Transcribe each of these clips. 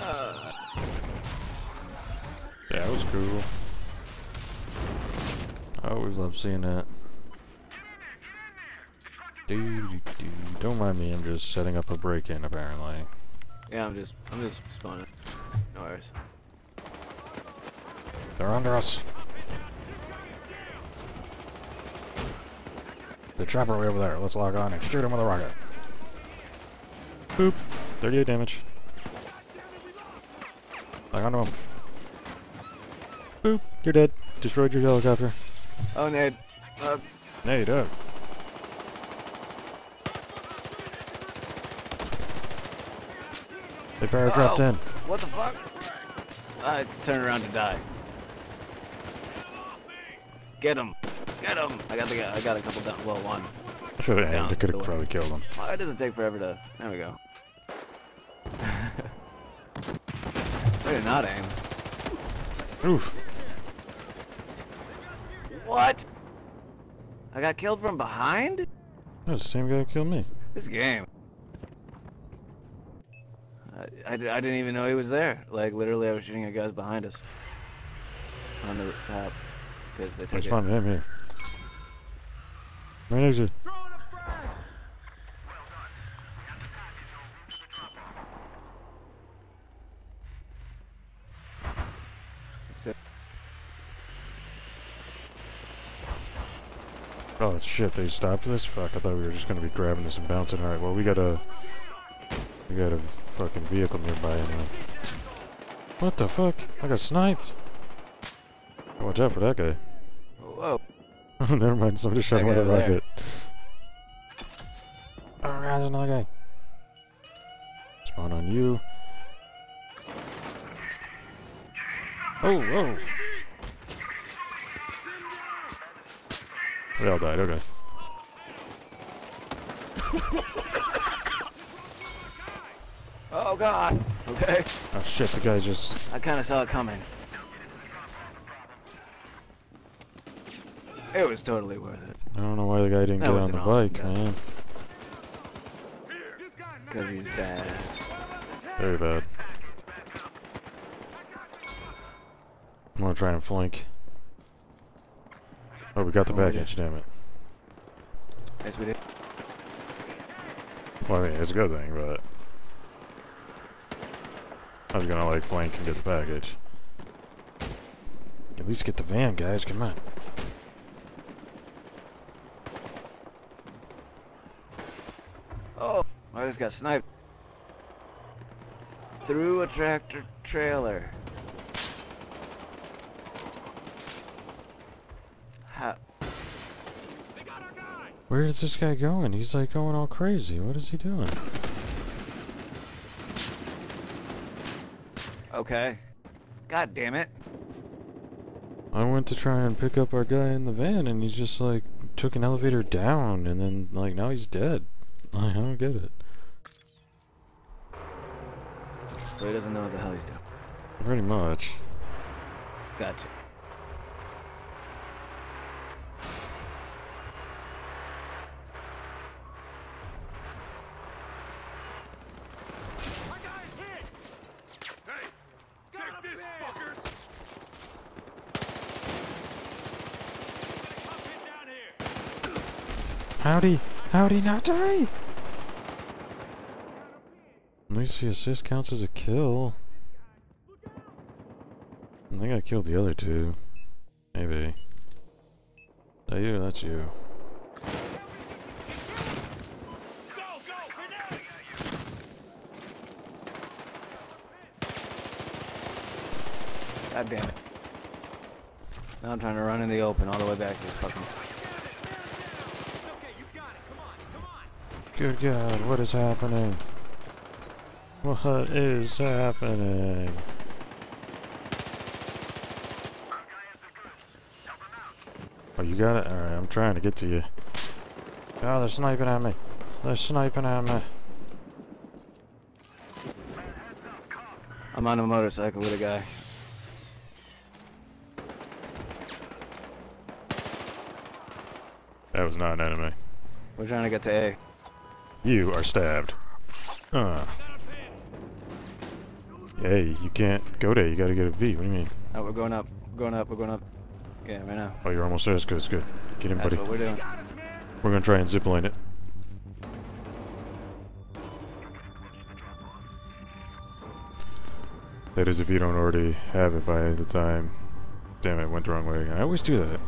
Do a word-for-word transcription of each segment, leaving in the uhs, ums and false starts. Uh. Yeah, it was cool. I always love seeing that. Dude, dude, don't mind me. I'm just setting up a break-in, apparently. Yeah, I'm just, I'm just spawning. No worries. They're under us. The trapper way over there. Let's lock on and shoot him with a rocket. Boop. thirty-eight damage. Lock onto him. Boop. You're dead. Destroyed your helicopter. Oh, nade. Uh, nade up. They power dropped in. What the fuck? I turn around to die. Get him! Get him! I got the, I got a couple down. Well, one. I should have aimed. I could have probably killed him. Why does it take forever to? There we go. I did not aim. Oof. What? I got killed from behind? That was the same guy who killed me. This game. I, I didn't even know he was there. Like, literally, I was shooting at guys behind us. On the top. Because they took it. Respond to him here. Where is he? Oh, shit, they stopped this? Fuck, I thought we were just gonna be grabbing this and bouncing. Alright, well, we got a... We got a fucking vehicle nearby anyway. What the fuck? I got sniped. Watch out for that guy. Whoa. Never mind, somebody shot him with a rocket. Oh god, there's another guy. Spawn on you. Oh, whoa. We all died, okay. Oh god! Okay. Oh shit, the guy just... I kinda saw it coming. It was totally worth it. I don't know why the guy didn't that get on the awesome bike, guy. Man. Because he's bad. Very bad. I'm gonna try and flank. Oh, we got the oh, package, damn it. Yes, we did. Well, I mean, it's a good thing, but... I was gonna, like, flank and get the package. At least get the van, guys, come on. Oh, I just got sniped. Through a tractor trailer. Ha. Where is this guy going? He's, like, going all crazy. What is he doing? Okay. God damn it. I went to try and pick up our guy in the van and he's just like took an elevator down and then like now he's dead. I don't get it. So he doesn't know what the hell he's doing. Pretty much. Gotcha. Howdy, howdy not die? At least the assist counts as a kill. I think I killed the other two. Maybe. Is that you? That's you. God damn it. Now I'm trying to run in the open all the way back to this fucking... Good God, what is happening? What is happening? Oh, you got it? Alright, I'm trying to get to you. Oh, they're sniping at me. They're sniping at me. I'm on a motorcycle with a guy. That was not an enemy. We're trying to get to A. You are stabbed. Uh. Hey, you can't go there. You gotta get a V. What do you mean? Oh, we're going up. We're going up. We're going up. Okay, right now. Oh, you're almost there. It's good. It's good. Get in, buddy. That's what we're doing. We're gonna try and zipline it. That is if you don't already have it by the time. Damn it, went the wrong way again. I always do that.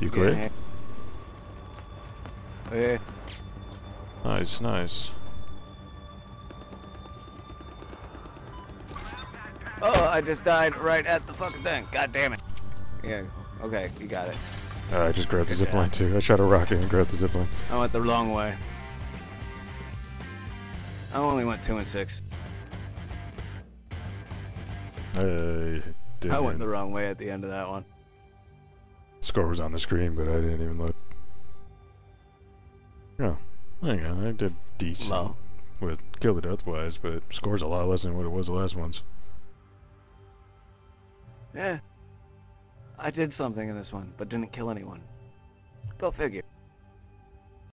You great? Yeah. Okay. Nice, nice. Oh, I just died right at the fucking thing. God damn it. Yeah, okay, you got it. Uh, I just grabbed the zipline too. I shot a rocket and grabbed the zipline. I went the wrong way. I only went two and six. I, I went the wrong way at the end of that one. Score was on the screen, but I didn't even look. Oh, there you go. I did decent Low. with kill the death wise, but score's a lot less than what it was the last ones. Yeah, I did something in this one, but didn't kill anyone. Go figure.